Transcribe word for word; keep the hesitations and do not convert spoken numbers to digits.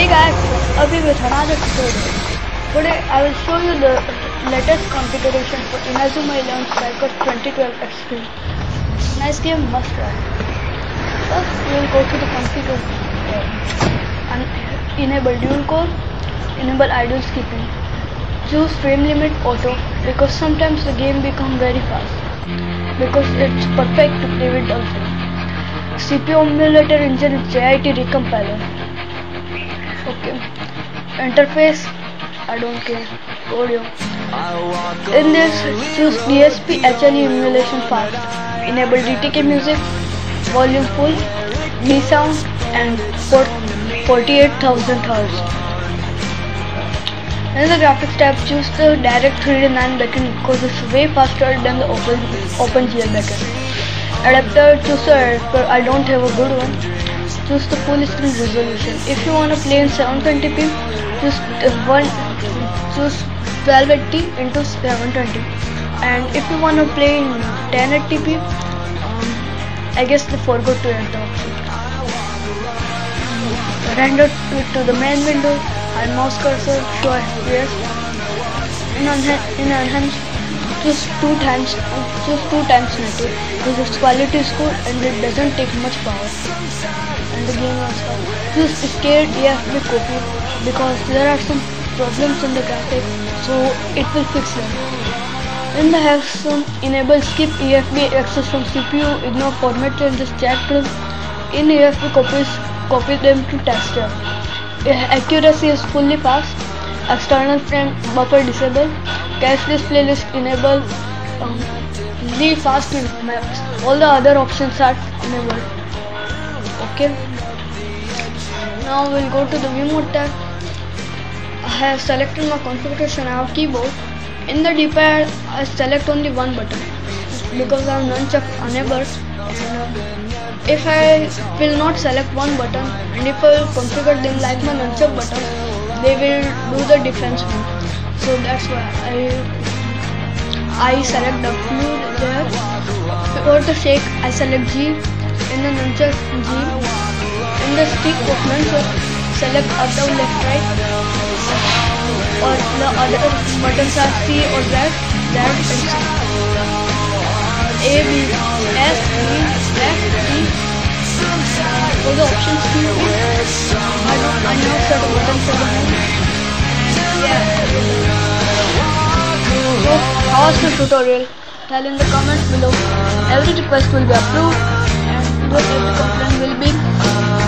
Hey guys, abhi with another tutorial. Today I will show you the latest configuration for Inazuma Eleven Strikers twenty twelve X P. Nice game, must try. First we will go to the configure and enable dual core, enable idle skipping. Choose frame limit auto because sometimes the game becomes very fast because it's perfect to play with also. C P U emulator engine is J I T recompiler. Okay, interface, I don't care, audio. In this, choose D S P H L E Emulation Files. Enable D T K Music, volume full, D sound and forty-eight thousand hertz. In the graphics tab, choose the Direct three D nine backend because it's way faster than the Open OpenGL backend. Adapter, choose the adapter, I don't have a good one. Choose the full screen resolution. If you want to play in seven twenty p, choose one, choose twelve eighty into seven twenty. And if you want to play in ten eighty p, um, I guess they forgot to add the option. Render to the main window and mouse cursor show F P S. In, in enhance, choose two times, choose two times native because its quality is good and it doesn't take much power. The game also. Choose scared E F B copy because there are some problems in the graphics, so it will fix them. In the have some enable skip E F B access from C P U, ignore format changes, chat room. In E F B copies, copy them to texture. Accuracy is fully fast. External frame buffer disabled. Cache display list enable. Um, leave fast maps. All the other options are enabled. Okay. Now we'll go to the view mode tab. I have selected my configuration. I have keyboard. In the D-pad, I select only one button because I have nunchuck enabled. And if I will not select one button, and if I will configure them like my nunchuck button, they will do the defense mode. So that's why I I select W there. For the shake, I select G. In the nunchuck G. In the stick movement, so select up, down, left, right, or the other buttons are C or Z, Z and C. A, B, S, B, left, D. Those are options to you. I don't I know certain buttons for the moment. Yeah. So, how was the tutorial? Tell in the comments below. Every request will be approved and no complaint will be